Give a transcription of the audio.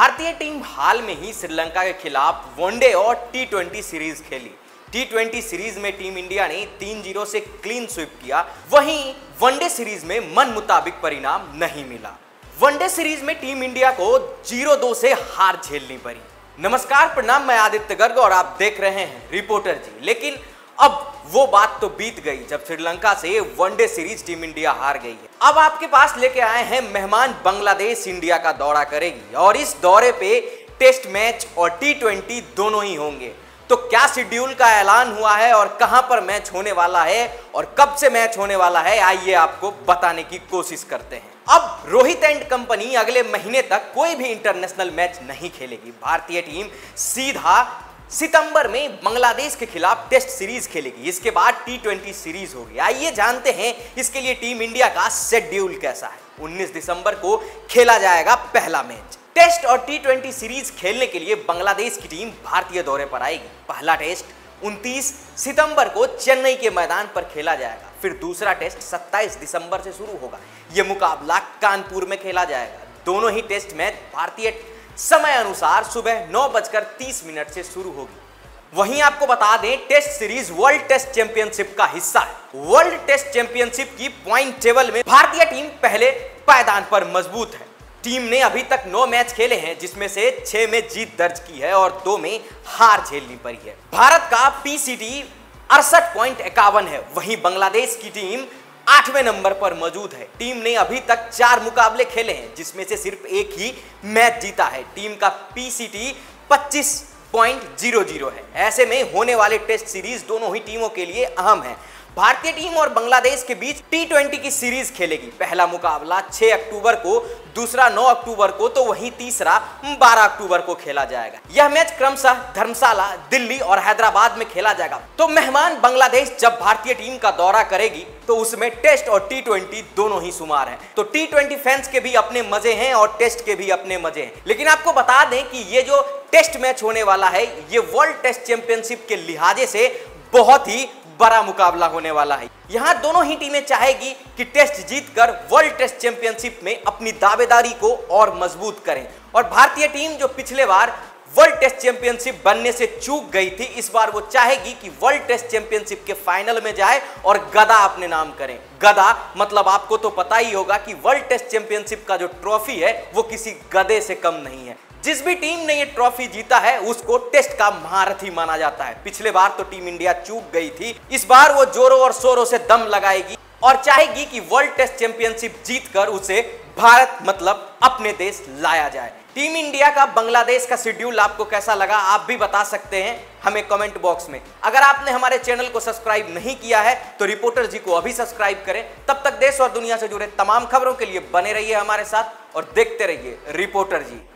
भारतीय टीम हाल में ही श्रीलंका के खिलाफ वनडे और टी20 सीरीज खेली। टी20 सीरीज में टीम इंडिया ने 3-0 से क्लीन स्वीप किया, वहीं वनडे सीरीज में मन मुताबिक परिणाम नहीं मिला। वनडे सीरीज में टीम इंडिया को 0-2 से हार झेलनी पड़ी। नमस्कार, प्रणाम, मैं आदित्य गर्ग और आप देख रहे हैं रिपोर्टर जी। लेकिन अब वो बात तो बीत गई जब श्रीलंका से वनडे सीरीज टीम इंडिया हार गई है। अब आपके पास लेके आए हैं मेहमान बांग्लादेश इंडिया का दौरा करेगी और इस दौरे पे टेस्ट मैच और टी20 दोनों ही होंगे। तो क्या शेड्यूल का ऐलान हुआ है और कहां पर मैच होने वाला है और कब से मैच होने वाला है, आइए आपको बताने की कोशिश करते हैं। अब रोहित एंड कंपनी अगले महीने तक कोई भी इंटरनेशनल मैच नहीं खेलेगी। भारतीय टीम सीधा सितंबर में बांग्लादेश के खिलाफ टेस्ट सीरीज खेलेगी, इसके बाद टी20 सीरीज होगी। आइए जानते हैं इसके लिए टीम इंडिया का शेड्यूल कैसा है। 19 दिसंबर को खेला जाएगा पहला मैच। टेस्ट और टी20 सीरीज खेलने के लिए बांग्लादेश की टीम भारतीय दौरे पर आएगी। पहला टेस्ट 29 सितंबर को चेन्नई के मैदान पर खेला जाएगा, फिर दूसरा टेस्ट 27 दिसंबर से शुरू होगा। यह मुकाबला कानपुर में खेला जाएगा। दोनों ही टेस्ट मैच भारतीय समय अनुसार सुबह 9:30 से शुरू होगी। वहीं आपको बता दें, test series world test championship का हिस्सा है। वर्ल्ड टेस्ट चैंपियनशिप की पॉइंट टेबल में भारतीय टीम पहले पायदान पर मजबूत है। टीम ने अभी तक 9 मैच खेले हैं, जिसमें से 6 में जीत दर्ज की है और 2 में हार झेलनी पड़ी है। भारत का पीसीटी 68.51 है, वहीं बांग्लादेश की टीम 8वें नंबर पर मौजूद है। टीम ने अभी तक 4 मुकाबले खेले हैं, जिसमें से सिर्फ एक ही मैच जीता है। टीम का पीसीटी 25.00 है। ऐसे में होने वाले टेस्ट सीरीज दोनों ही टीमों के लिए अहम है। भारतीय टीम और बांग्लादेश के बीच टी20 की सीरीज खेलेगी। पहला मुकाबला 6 अक्टूबर को, दूसरा 9 अक्टूबर को, तो वहीं तीसरा 12 अक्टूबर को खेला जाएगा। यह मैच क्रमशः धर्मशाला, दिल्ली और हैदराबाद में खेला जाएगा। तो मेहमान बांग्लादेश जब भारतीय टीम का दौरा करेगी तो उसमें टेस्ट और टी20 दोनों ही शुमार हैं। तो टी20 फैंस के भी अपने मजे हैं और टेस्ट के भी अपने मजे हैं। लेकिन आपको बता दें कि ये जो टेस्ट मैच होने वाला है, ये वर्ल्ड टेस्ट चैंपियनशिप के लिहाजे से बहुत ही बड़ा मुकाबला होने वाला है। यहाँ दोनों ही टीमें चाहेगी कि टेस्ट जीतकर वर्ल्ड टेस्ट चैंपियनशिप में अपनी दावेदारी को और मजबूत करें। और भारतीय टीम जो पिछले बार वर्ल्ड टेस्ट चैंपियनशिप बनने से चूक गई थी, इस बार वो चाहेगी कि वर्ल्ड टेस्ट चैंपियनशिप के फाइनल में जाए और गदा अपने नाम करें। गदा मतलब आपको तो पता ही होगा कि वर्ल्ड टेस्ट चैंपियनशिप का जो ट्रॉफी है वो किसी गधे से कम नहीं है। जिस भी टीम ने ये ट्रॉफी जीता है उसको टेस्ट का महारथी माना जाता है। पिछले बार तो टीम इंडिया चूक गई थी, इस बार वो जोरों और शोरों से दम लगाएगी और चाहेगी कि वर्ल्ड टेस्ट चैंपियनशिप जीतकर उसे भारत मतलब अपने देश लाया जाए। टीम इंडिया का बांग्लादेश का शेड्यूल आपको कैसा लगा, आप भी बता सकते हैं हमें कमेंट बॉक्स में। अगर आपने हमारे चैनल को सब्सक्राइब नहीं किया है तो रिपोर्टर जी को अभी सब्सक्राइब करें। तब तक देश और दुनिया से जुड़े तमाम खबरों के लिए बने रहिए हमारे साथ और देखते रहिए रिपोर्टर जी।